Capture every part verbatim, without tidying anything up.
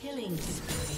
Killing spree.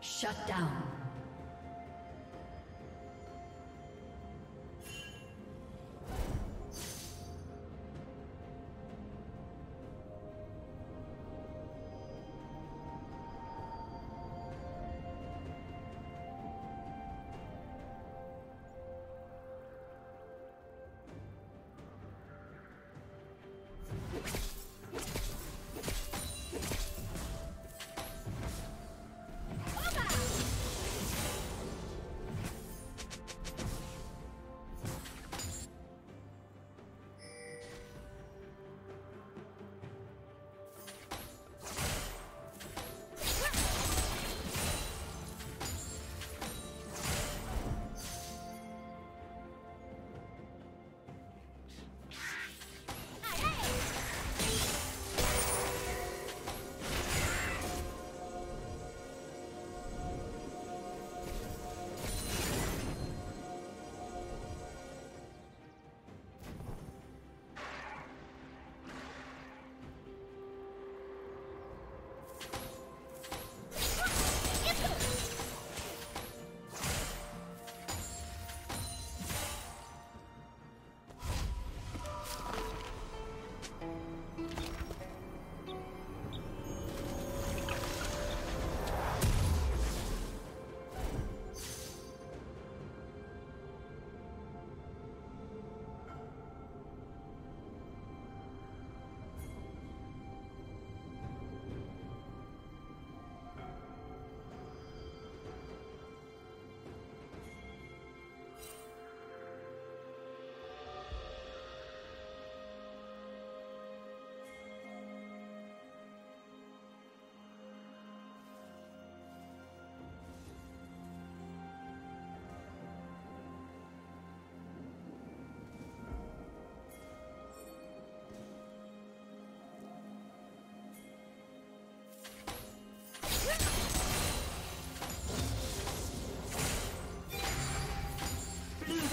Shut down.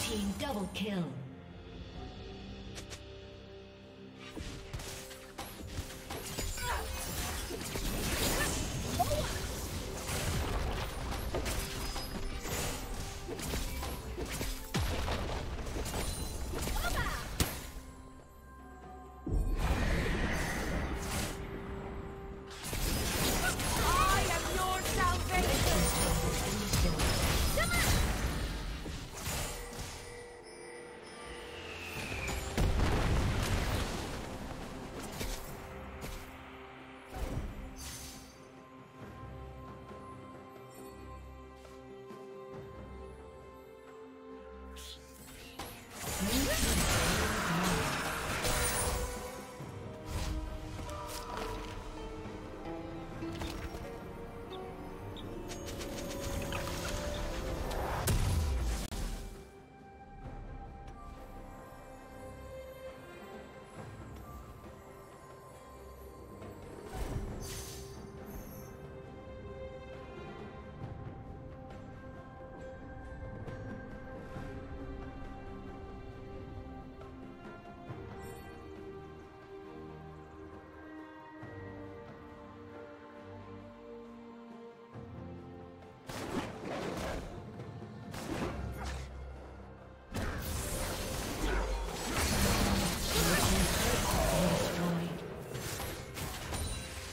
Team double kill.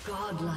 Godlike.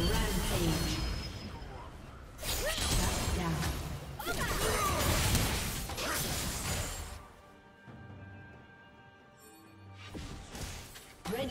Rampage. Shut down. Red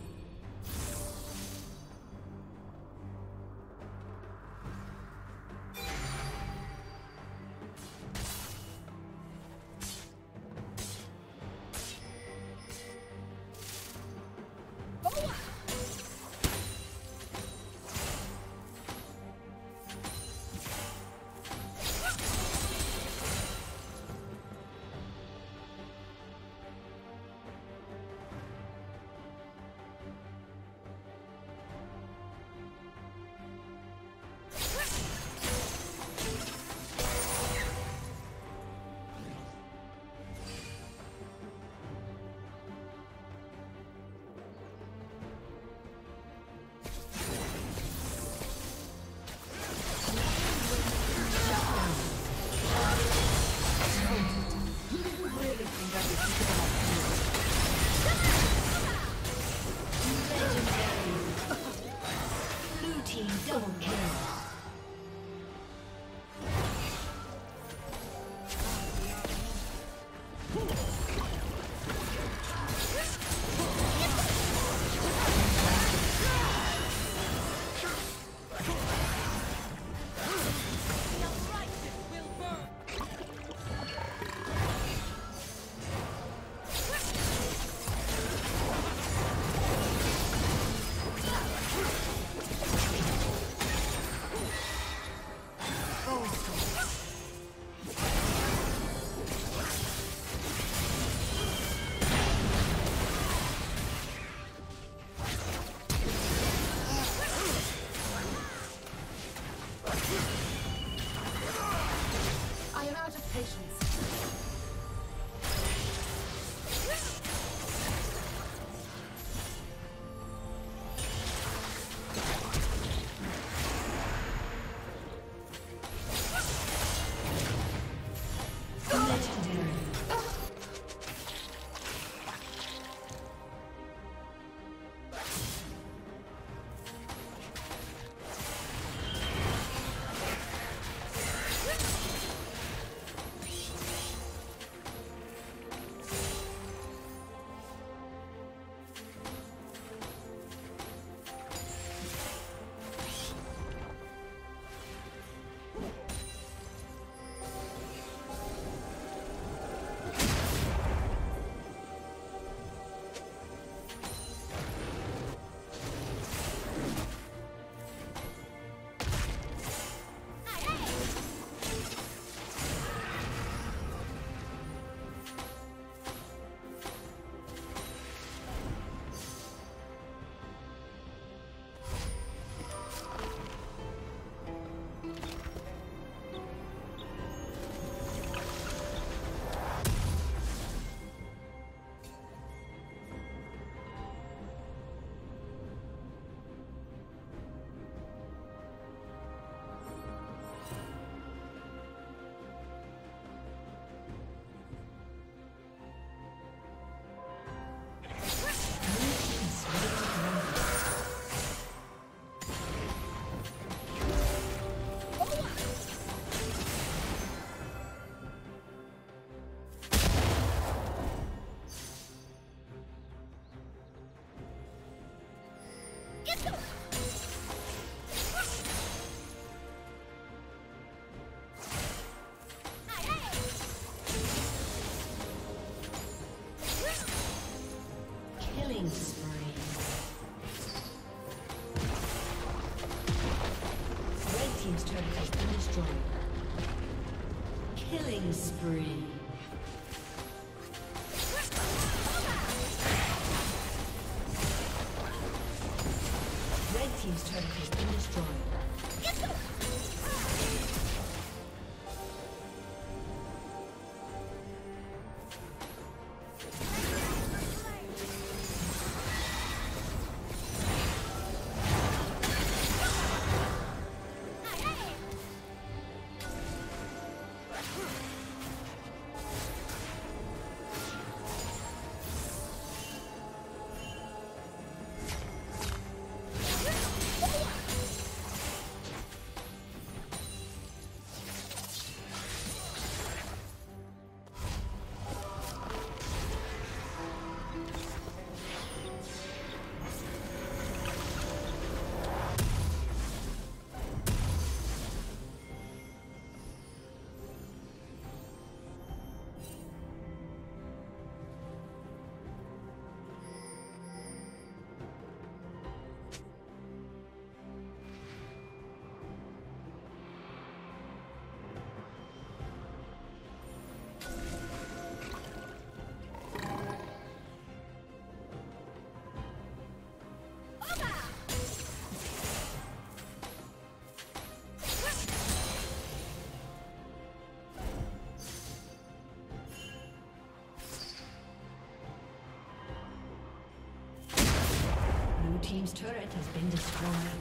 team's turret has been destroyed.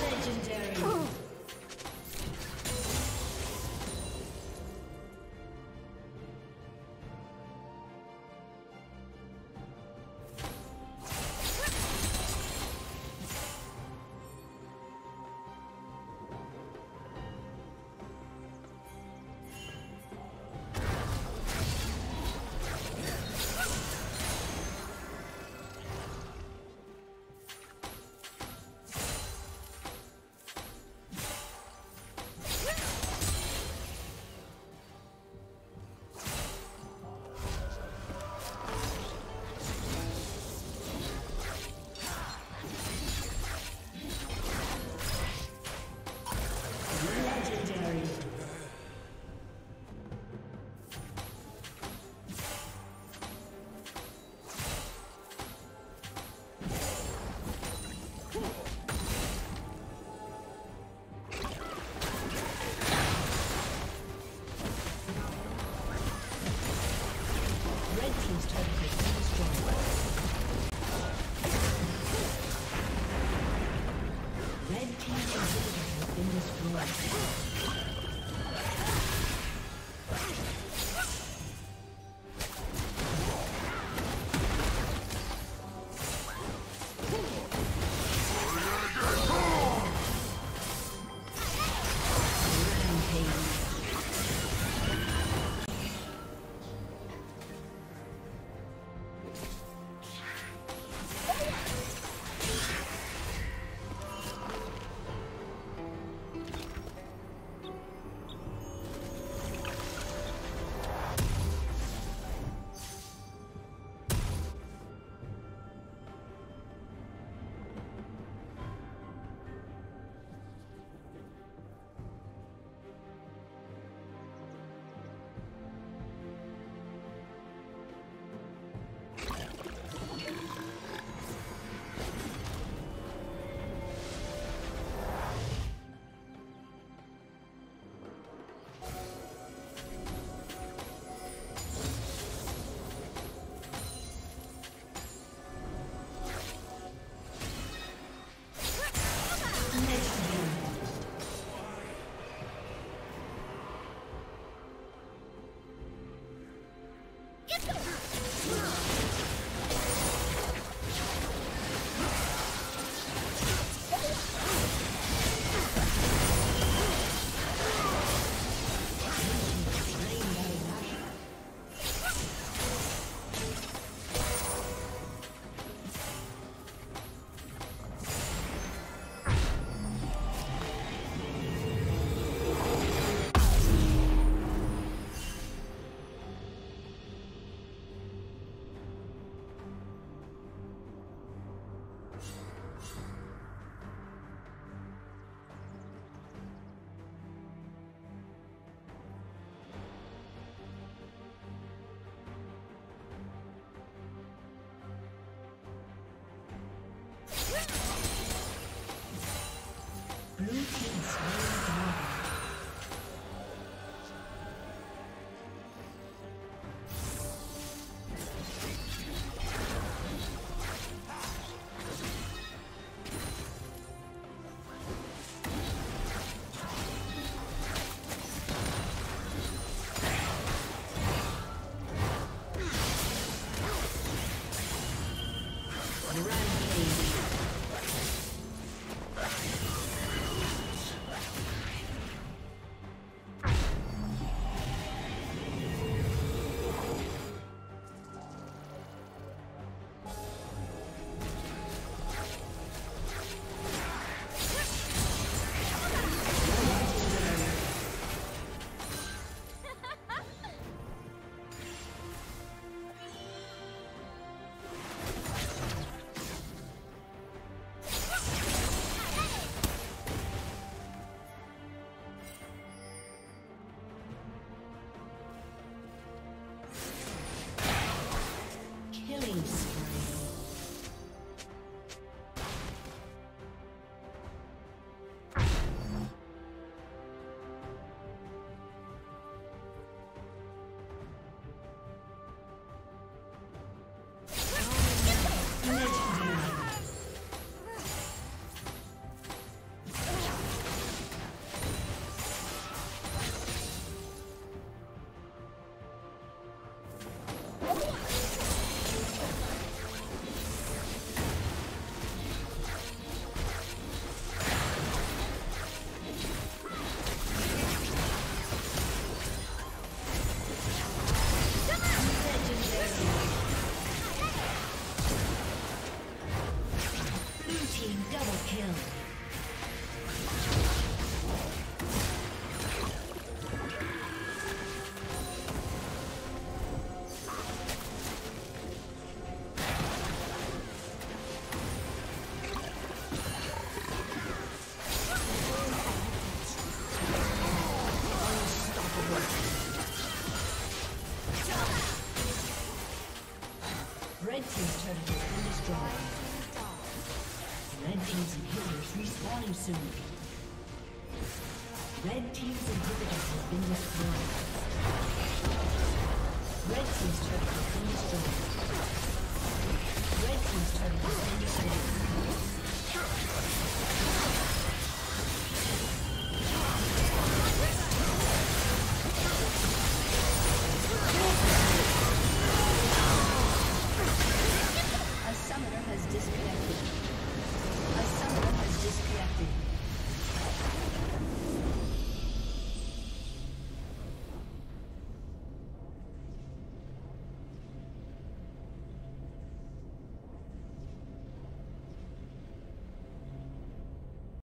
Legendary. Rampage. Red team's turret has been destroyed. Red team's inhibitors respawning soon. Red team's inhibitors have been destroyed. Red team's turret has been destroyed. Red team's turret has been destroyed.